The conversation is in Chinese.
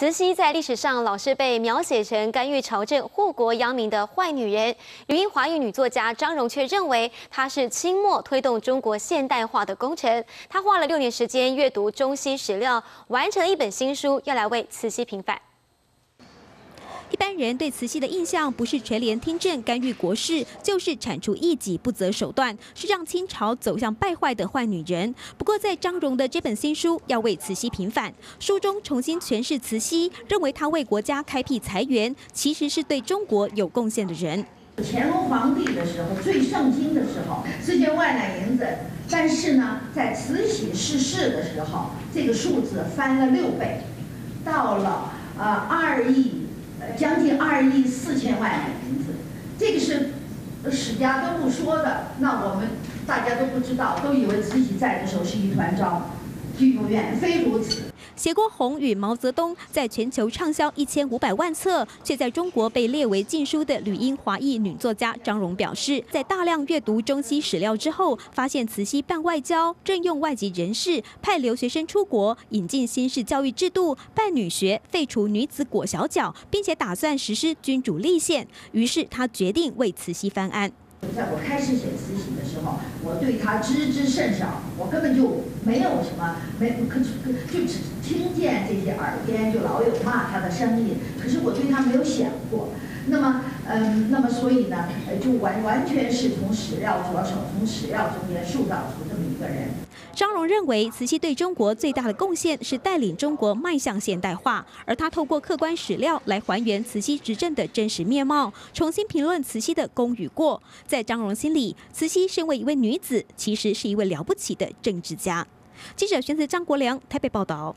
慈禧在历史上老是被描写成干预朝政、祸国殃民的坏女人。旅英华裔女作家张蓉却认为，她是清末推动中国现代化的功臣。她花了6年时间阅读中西史料，完成了一本新书，要来为慈禧平反。 一般人对慈禧的印象，不是垂帘听政、干预国事，就是铲除异己、不择手段，是让清朝走向败坏的坏女人。不过，在张蓉的这本新书《要为慈禧平反》，书中重新诠释慈禧，认为她为国家开辟财源，其实是对中国有贡献的人。乾隆皇帝的时候最盛经的时候，世界外来银子，但是呢，在慈禧逝世的时候，这个数字翻了6倍，到了2亿。 将近2亿4千万银子，这个是史家都不说的，那我们大家都不知道，都以为慈禧在的时候是一团糟，居不远非如此。写过《红》与《毛泽东》，在全球畅销1500万册，却在中国被列为禁书的旅英华裔女作家张蓉表示，在大量阅读中西史料之后，发现慈禧办外交、任用外籍人士、派留学生出国、引进新式教育制度、办女学、废除女子裹小脚，并且打算实施君主立宪。于是她决定为慈禧翻案。 在我开始写慈禧的时候，我对她知之甚少，我根本就没有什么，就只听见这些耳边就老有骂她的声音，可是我对她没有想过。那么，那么所以呢，就完全是从史料着手，从史料中间塑造出这么一个人。 张蓉认为，慈禧对中国最大的贡献是带领中国迈向现代化，而她透过客观史料来还原慈禧执政的真实面貌，重新评论慈禧的功与过。在张蓉心里，慈禧身为一位女子，其实是一位了不起的政治家。记者玄慈、张国良台北报道。